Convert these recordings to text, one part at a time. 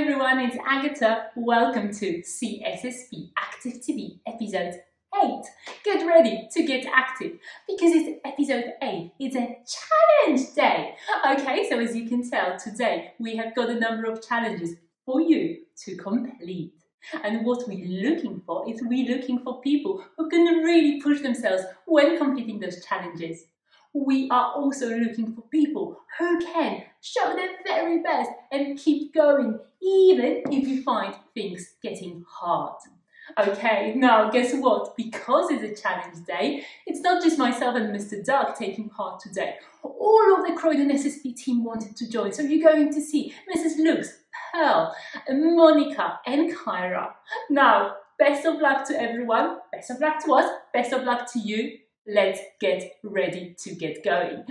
morning everyone, it's Agatha. Welcome to CSSP Active TV episode 8. Get ready to get active because it's episode 8. It's a challenge day. Okay, so as you can tell, today we have got a number of challenges for you to complete. And what we're looking for is people who can really push themselves when completing those challenges. We are also looking for people who can show their very best and keep going, even if you find things getting hard. Okay, now guess what? Because it's a challenge day, it's not just myself and Mr. Doug taking part today. All of the Croydon SSP team wanted to join, so you're going to see Mrs. Lux, Pearl, Monica and Kyra. Now, best of luck to everyone, best of luck to us, best of luck to you. Let's get ready to get going.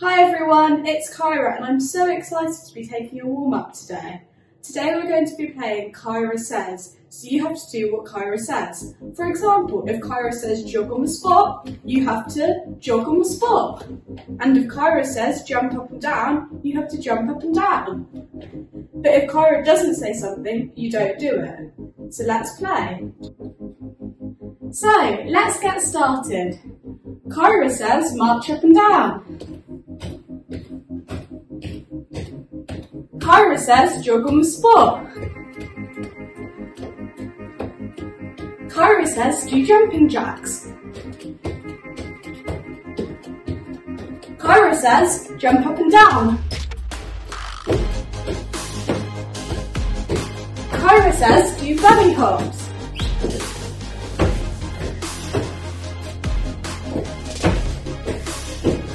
Hi everyone, it's Kyra and I'm so excited to be taking a warm-up today. Today we're going to be playing Kyra Says, so you have to do what Kyra says. For example, if Kyra says jog on the spot, you have to jog on the spot. And if Kyra says jump up and down, you have to jump up and down. But if Kyra doesn't say something, you don't do it. So let's play. So, let's get started. Kyra says march up and down. Kyra says jog on the spot. Kyra says do jumping jacks. Kyra says jump up and down. Kyra says do bunny hops.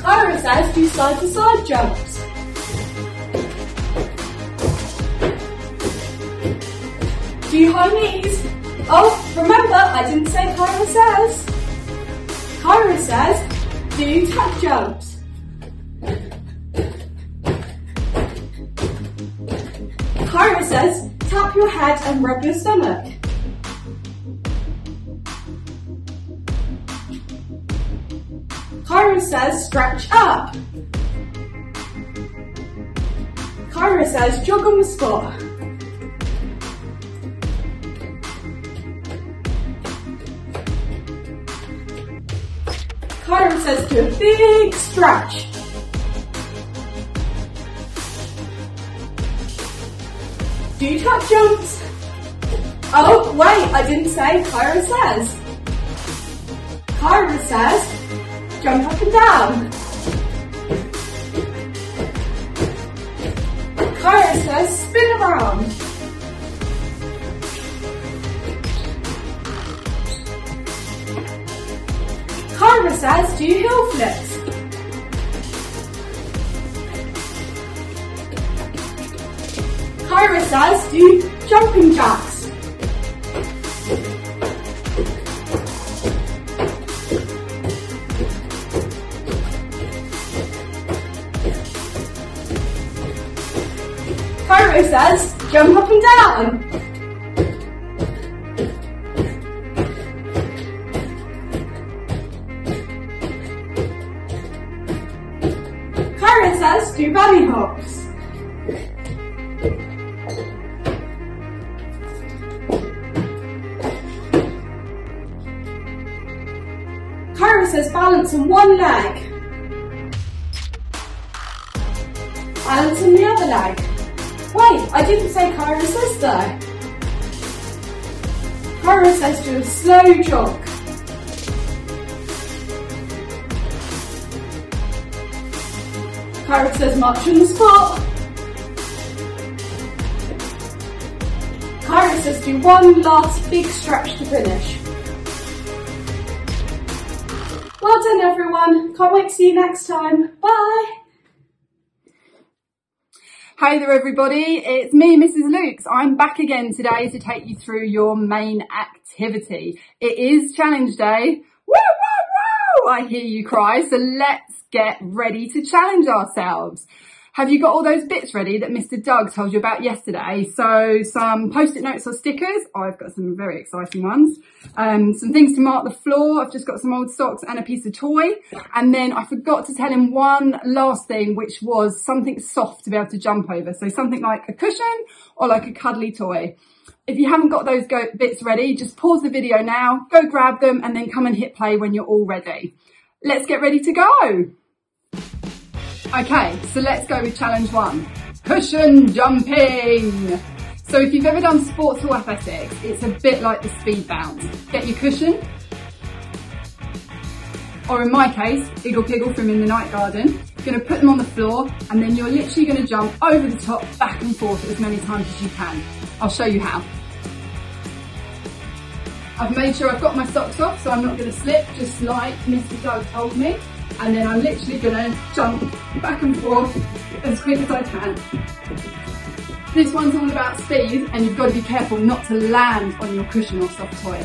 Kyra says do side to side jumps. Do high knees. Oh, remember I didn't say Kyra says. Kyra says do tap jumps. Kyra says tap your head and rub your stomach. Kyra says stretch up. Kyra says jog on the spot. Kyra says do a big stretch. Do tap jumps. Oh wait, I didn't say Kyra says. Kyra says jump up and down. Kyra says spin around. Kyra says do heel flips. Kyra says do jumping jacks. Kyra says jump up and down. Kyra says do bunny hops. Kyra says balance on one leg. Balance on the other leg. Wait, I didn't say Kyra says though. Kyra says do a slow jog. Kyra says march on the spot. Kyra says do one last big stretch to finish. Well done everyone, can't wait to see you next time, bye! Hey there everybody, it's me, Mrs. Lukes. I'm back again today to take you through your main activity. It is challenge day. Woo, woo, woo! I hear you cry, so let's get ready to challenge ourselves. Have you got all those bits ready that Mr. Doug told you about yesterday? So some post-it notes or stickers. Oh, I've got some very exciting ones. Some things to mark the floor. I've just got some old socks and a piece of toy. And then I forgot to tell him one last thing, which was something soft to be able to jump over. So something like a cushion or like a cuddly toy. If you haven't got those bits ready, just pause the video now, go grab them, and then come and hit play when you're all ready. Let's get ready to go. Okay, so let's go with challenge one, cushion jumping. So if you've ever done sports or athletics, it's a bit like the speed bounce. Get your cushion, or in my case, Iggle Piggle from In the Night Garden. You're gonna put them on the floor, and then you're literally gonna jump over the top, back and forth as many times as you can. I'll show you how. I've made sure I've got my socks off, so I'm not gonna slip, just like Mr. Doug told me. And then I'm literally gonna jump back and forth as quick as I can. This one's all about speed, and you've got to be careful not to land on your cushion or soft toy.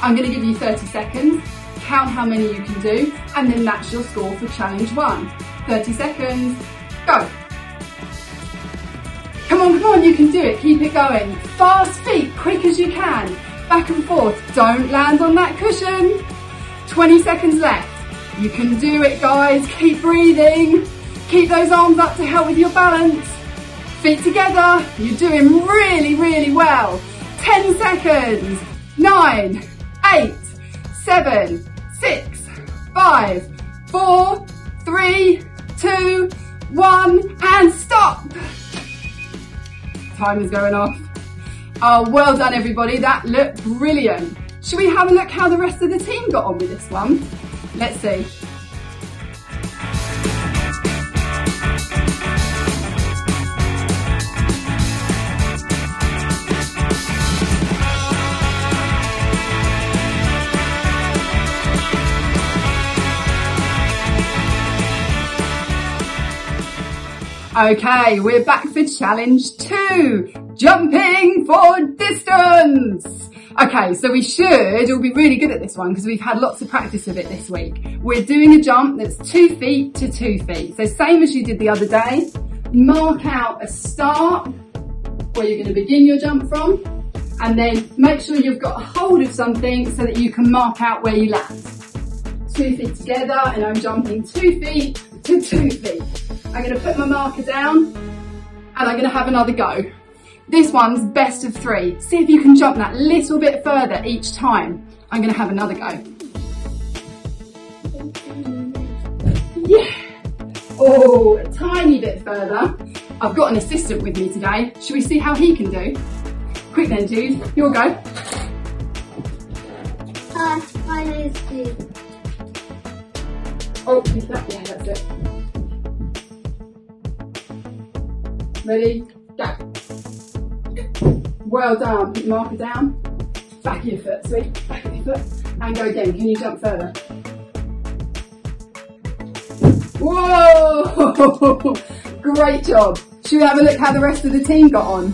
I'm gonna give you 30 seconds, count how many you can do, and then that's your score for challenge one. 30 seconds, go. Come on, you can do it, keep it going. Fast feet, quick as you can. Back and forth, don't land on that cushion. 20 seconds left. You can do it, guys. Keep breathing. Keep those arms up to help with your balance. Feet together. You're doing really, really well. 10 seconds. 9, 8, 7, 6, 5, 4, 3, 2, 1, and stop. Time is going off. Oh, well done, everybody. That looked brilliant. Should we have a look how the rest of the team got on with this one? Let's see. Okay, we're back for challenge two, jumping for distance. Okay, so we should all be really good at this one because we've had lots of practice of it this week. We're doing a jump that's 2 feet to 2 feet. So same as you did the other day, mark out a start where you're going to begin your jump from, and then make sure you've got a hold of something so that you can mark out where you land. 2 feet together, and I'm jumping 2 feet to 2 feet. I'm going to put my marker down and I'm going to have another go. This one's best of three. See if you can jump that little bit further each time. I'm going to have another go. Yeah. Oh, a tiny bit further. I've got an assistant with me today. Should we see how he can do? Quick then, Jude. Your go. My nose too. Oh, is that? Yeah, that's it. Ready? Go. Well done. Put your marker down. Back of your foot, sweet. Back of your foot. And go again. Can you jump further? Whoa! Great job. Should we have a look how the rest of the team got on?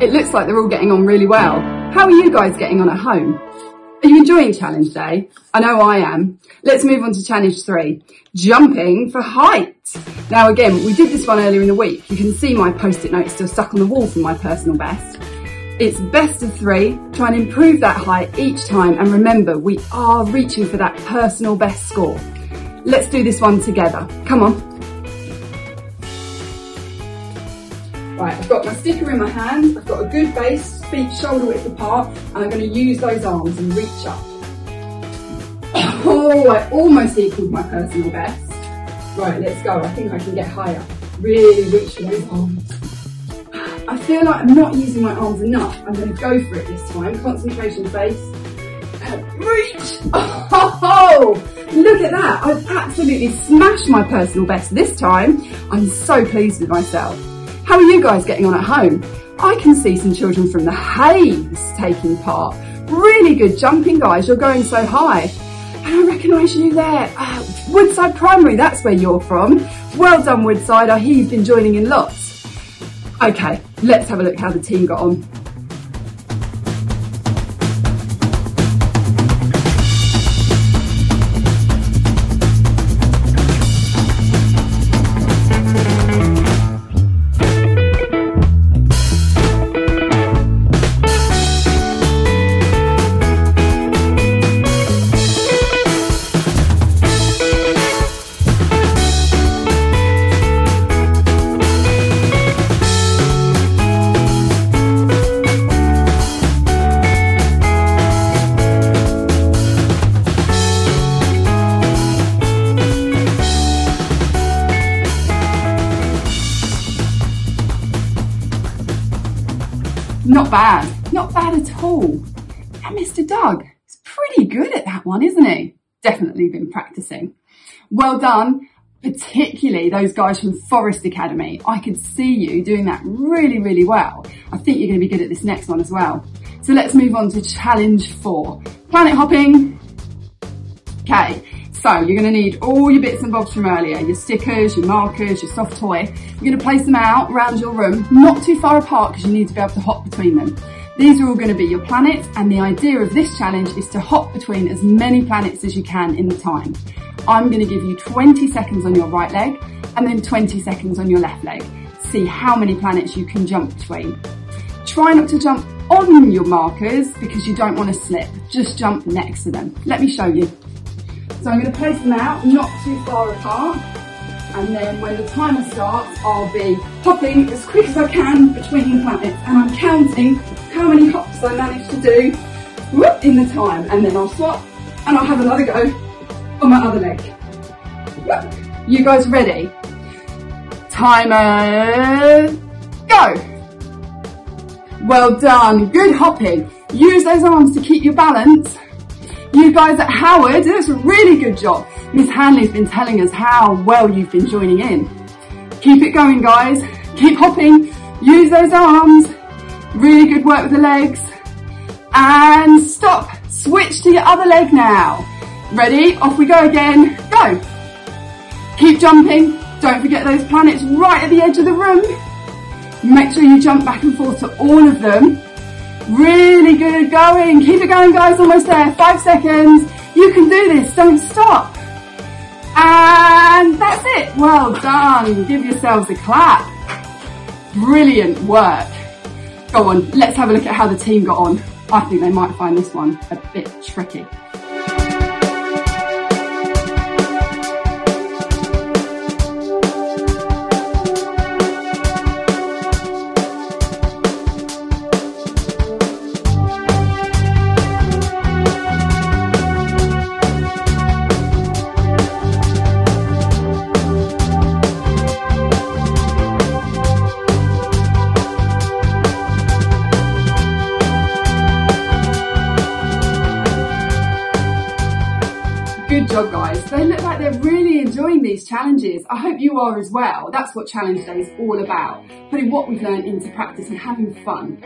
It looks like they're all getting on really well. How are you guys getting on at home? Are you enjoying challenge day? I know I am. Let's move on to challenge three, jumping for height. Now again, we did this one earlier in the week. You can see my post-it notes still stuck on the wall from my personal best. It's best of three. Try and improve that height each time. And remember, we are reaching for that personal best score. Let's do this one together. Come on. Right, I've got my sticker in my hand, I've got a good base, feet shoulder width apart, and I'm going to use those arms and reach up. Oh, I almost equaled my personal best. Right, let's go, I think I can get higher. Really reach for those arms. I feel like I'm not using my arms enough. I'm going to go for it this time. Concentration base. Reach! Oh, look at that. I've absolutely smashed my personal best this time. I'm so pleased with myself. How are you guys getting on at home? I can see some children from the Hayes taking part. Really good jumping, guys. You're going so high. And I recognise you there. Woodside Primary, that's where you're from. Well done, Woodside. I hear you've been joining in lots. Okay, let's have a look how the team got on. Not bad at all. And Mr. Doug is pretty good at that one, isn't he? Definitely been practicing. Well done, particularly those guys from Forest Academy. I could see you doing that really, really well. I think you're going to be good at this next one as well. So let's move on to challenge 4, planet hopping. Okay, so you're going to need all your bits and bobs from earlier, your stickers, your markers, your soft toy. You're going to place them out around your room, not too far apart because you need to be able to hop between them. These are all going to be your planets, and the idea of this challenge is to hop between as many planets as you can in the time. I'm going to give you 20 seconds on your right leg and then 20 seconds on your left leg. See how many planets you can jump between. Try not to jump on your markers because you don't want to slip. Just jump next to them. Let me show you. So I'm going to place them out, not too far apart, and then when the timer starts, I'll be hopping as quick as I can between planets, and I'm counting how many hops I manage to do in the time, and then I'll swap, and I'll have another go on my other leg. You guys ready? Timer, go! Well done, good hopping. Use those arms to keep your balance. You guys at Howard, that's a really good job. Miss Hanley's been telling us how well you've been joining in. Keep it going, guys. Keep hopping. Use those arms. Really good work with the legs. And stop. Switch to your other leg now. Ready? Off we go again. Go. Keep jumping. Don't forget those planets right at the edge of the room. Make sure you jump back and forth to all of them. Really good going. Keep it going, guys. Almost there. 5 seconds. You can do this. Don't stop. And that's it. Well done. Give yourselves a clap. Brilliant work. Go on. Let's have a look at how the team got on. I think they might find this one a bit tricky. Good job, guys. They look like they're really enjoying these challenges. I hope you are as well. That's what Challenge Day is all about, putting what we've learned into practice and having fun.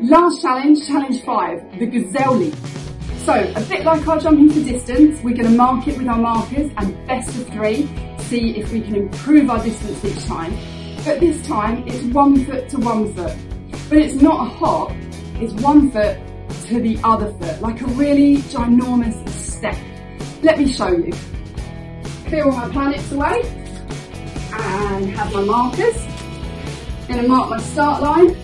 Last challenge, challenge 5, the gazelle leap. So a bit like our jumping for distance, we're going to mark it with our markers and best of 3, see if we can improve our distance each time. But this time it's 1 foot to 1 foot. But it's not a hop, it's 1 foot to the other foot, like a really ginormous step. Let me show you. Clear all my planets away and have my markers. I'm going to mark my start line,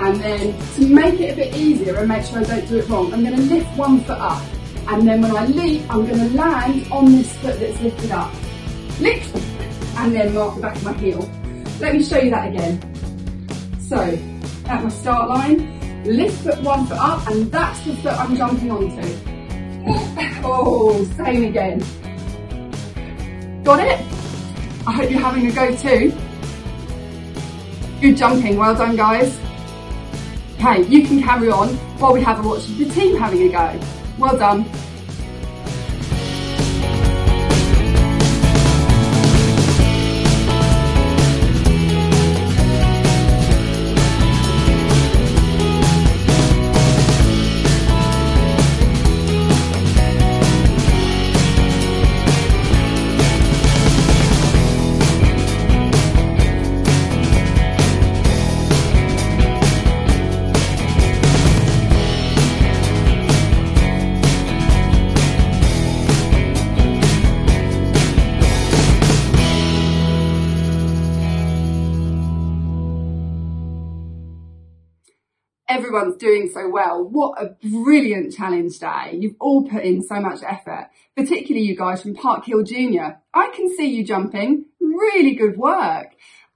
and then to make it a bit easier and make sure I don't do it wrong, I'm going to lift 1 foot up, and then when I leap I'm going to land on this foot that's lifted up. Lift, and then mark the back of my heel. Let me show you that again. So at my start line, lift 1 foot up, and that's the foot I'm jumping onto. Oh, same again. Got it? I hope you're having a go too. Good jumping, well done, guys. Okay, you can carry on while we have a watch of the team having a go. Well done. Everyone's doing so well. What a brilliant challenge day. You've all put in so much effort, particularly you guys from Park Hill Junior. I can see you jumping. Really good work.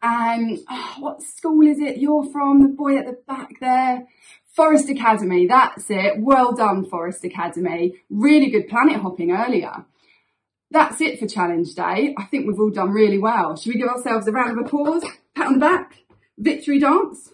And what school is it you're from? The boy at the back there. Forest Academy, that's it. Well done, Forest Academy. Really good planet hopping earlier. That's it for challenge day. I think we've all done really well. Should we give ourselves a round of applause? Pat on the back. Victory dance.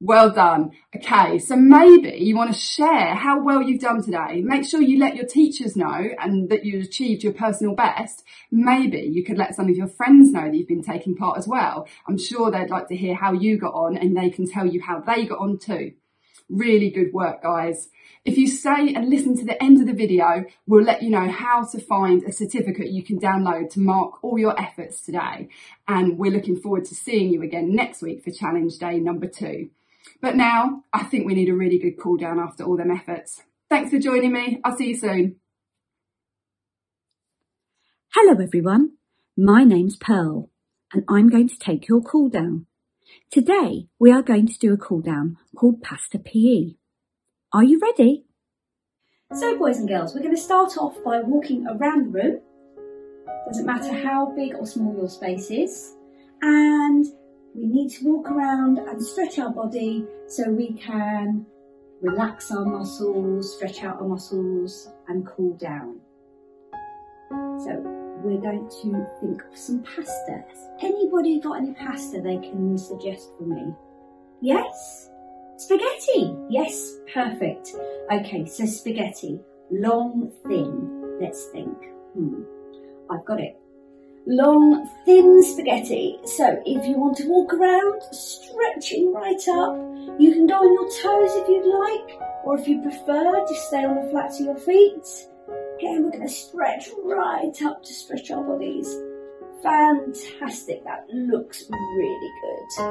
Well done. Okay, so maybe you want to share how well you've done today. Make sure you let your teachers know and that you achieved your personal best. Maybe you could let some of your friends know that you've been taking part as well. I'm sure they'd like to hear how you got on and they can tell you how they got on too. Really good work, guys. If you stay and listen to the end of the video, we'll let you know how to find a certificate you can download to mark all your efforts today. And we're looking forward to seeing you again next week for challenge day number 2. But now, I think we need a really good cool down after all them efforts. Thanks for joining me. I'll see you soon. Hello everyone, my name's Pearl and I'm going to take your cool down. Today, we are going to do a cool down called Pasta PE. Are you ready? So boys and girls, we're going to start off by walking around the room. Doesn't matter how big or small your space is. And we need to walk around and stretch our body so we can relax our muscles, stretch out our muscles and cool down. So we're going to think of some pasta. Has anybody got any pasta they can suggest for me? Yes? Spaghetti? Yes, perfect. Okay, so spaghetti, long, thin. Let's think. I've got it. Long, thin spaghetti. So if you want to walk around, stretching right up, you can go on your toes if you'd like, or if you prefer, just stay on the flats of your feet. Again, we're going to stretch right up to stretch our bodies. Fantastic, that looks really good.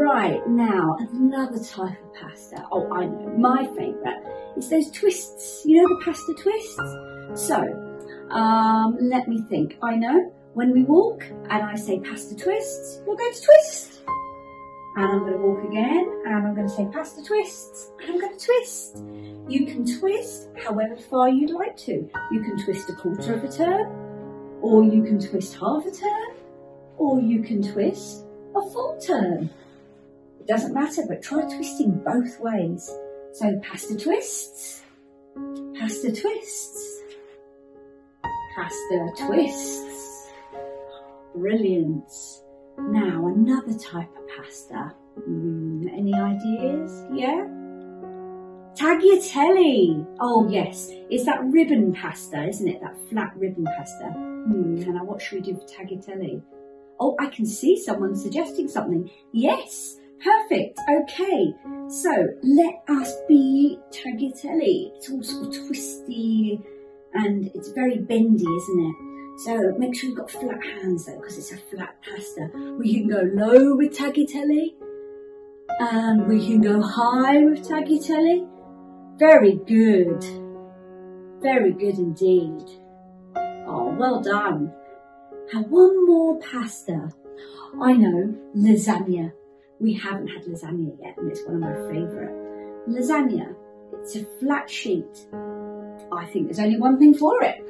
Right, now, another type of pasta. Oh, I know, my favourite. It's those twists, you know, the pasta twists? So, let me think. I know, when we walk and I say pasta twists, we're going to twist. And I'm going to walk again and I'm going to say pasta twists and I'm going to twist. You can twist however far you'd like to. You can twist a quarter of a turn, or you can twist half a turn, or you can twist a full turn. It doesn't matter, but try twisting both ways. So pasta twists, pasta twists, pasta twists. Brilliant. Now another type of pasta. Any ideas? Yeah? Tagliatelle. Oh yes, it's that ribbon pasta, isn't it? That flat ribbon pasta. And now what should we do for tagliatelle? Oh, I can see someone suggesting something. Yes, perfect. Okay, so let us be tagliatelle. It's all sort of twisty, and it's very bendy, isn't it? So make sure you've got flat hands though, because it's a flat pasta. We can go low with tagliatelle, and we can go high with tagliatelle. Very good. Very good indeed. Oh, well done. And one more pasta. I know, lasagna. We haven't had lasagna yet, and it's one of my favourite. Lasagna, it's a flat sheet. I think there's only one thing for it.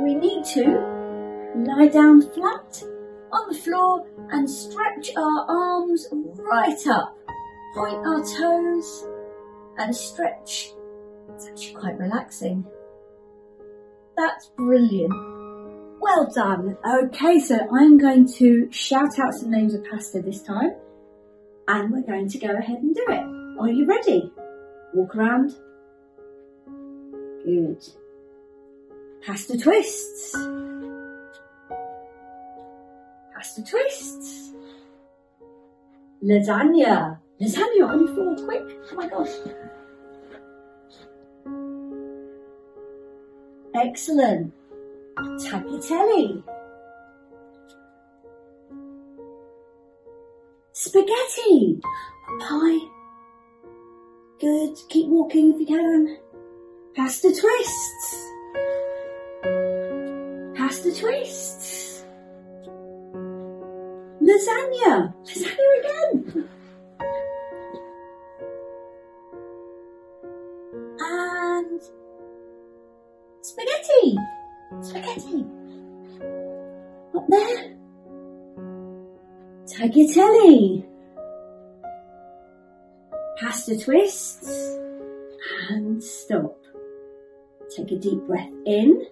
We need to lie down flat on the floor and stretch our arms right up. Point our toes and stretch. It's actually quite relaxing. That's brilliant. Well done. Okay, so I'm going to shout out some names of pasta this time and we're going to go ahead and do it. Are you ready? Walk around. unit. Pasta twists. Pasta twists. Lasagna. Lasagna on the floor, quick. Oh my gosh. Excellent. Tagliatelle. Spaghetti. A pie. Good. Keep walking if you can. Pasta twists. Pasta twists. Lasagna. Lasagna again. And spaghetti. Spaghetti. Up there. Tagliatelle. Pasta twists and stop. Take a deep breath in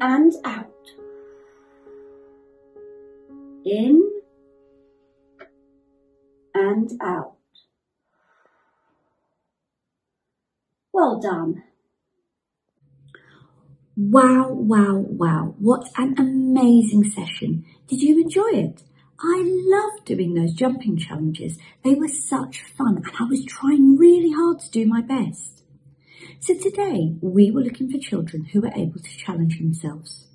and out. In and out. Well done. Wow, wow, wow. What an amazing session. Did you enjoy it? I loved doing those jumping challenges. They were such fun and I was trying really hard to do my best. So today we were looking for children who were able to challenge themselves.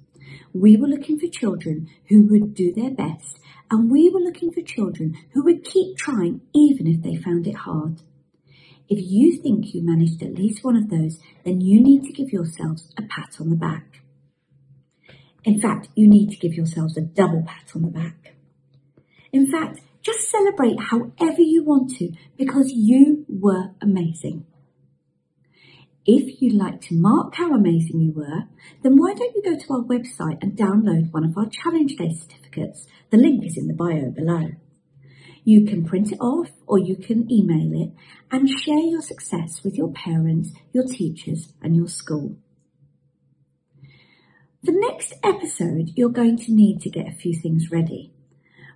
We were looking for children who would do their best, and we were looking for children who would keep trying even if they found it hard. If you think you managed at least one of those, then you need to give yourselves a pat on the back. In fact, you need to give yourselves a double pat on the back. In fact, just celebrate however you want to, because you were amazing. If you'd like to mark how amazing you were, then why don't you go to our website and download one of our Challenge Day certificates? The link is in the bio below. You can print it off or you can email it and share your success with your parents, your teachers and your school. For the next episode, you're going to need to get a few things ready.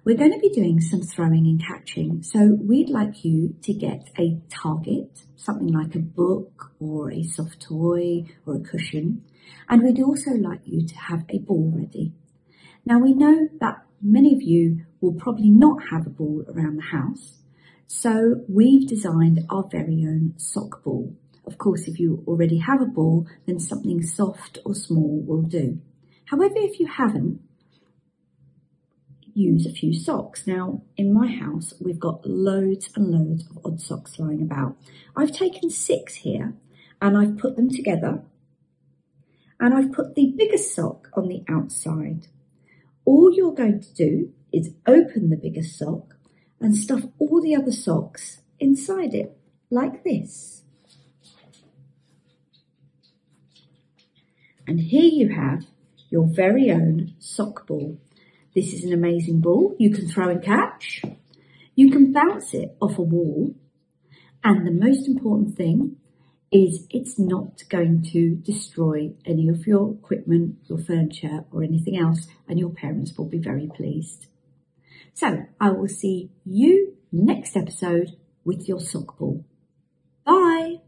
We're going to be doing some throwing and catching, so we'd like you to get a target, something like a book or a soft toy or a cushion, and we'd also like you to have a ball ready. Now we know that many of you will probably not have a ball around the house, so we've designed our very own sock ball. Of course, if you already have a ball, then something soft or small will do. However, if you haven't, use a few socks. Now in my house we've got loads and loads of odd socks lying about. I've taken 6 here and I've put them together and I've put the biggest sock on the outside. All you're going to do is open the biggest sock and stuff all the other socks inside it like this. And here you have your very own sock ball. This is an amazing ball. You can throw and catch. You can bounce it off a wall. And the most important thing is it's not going to destroy any of your equipment, your furniture or anything else, and your parents will be very pleased. So I will see you next episode with your sock ball. Bye.